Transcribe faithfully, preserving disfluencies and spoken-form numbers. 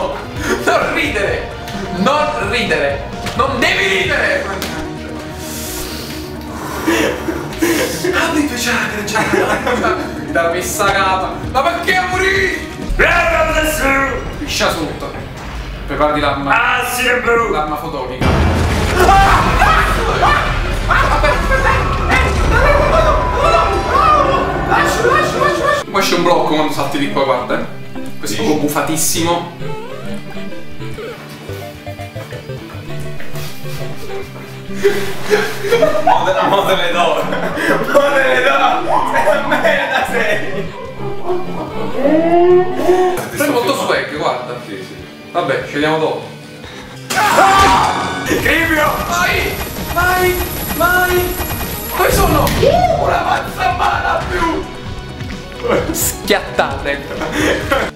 no, non ridere, non ridere, non devi ridere. Apri i tuoi chakra, chakra. Mi dà la messa capa. Ma perché morì? Piscia sotto. Preparati l'arma. Ah, si è brutto. L'arma fotonica. Ah, ah, ah, ah, vabbè, vabbè. Lascio, lascio, lascio, lascio. Poi c'è un blocco quando salti di qua, guarda. Eh. Questo è proprio buffatissimo. Mo te le do. Mo te le do. Sei una merda, sei. Sei molto swag, guarda. Sì, sì. Vabbè, scegliamo dopo. Ah! Cribio! Vai! Vai! Vai! Dove sono? Una mazzamana più! Schiattate!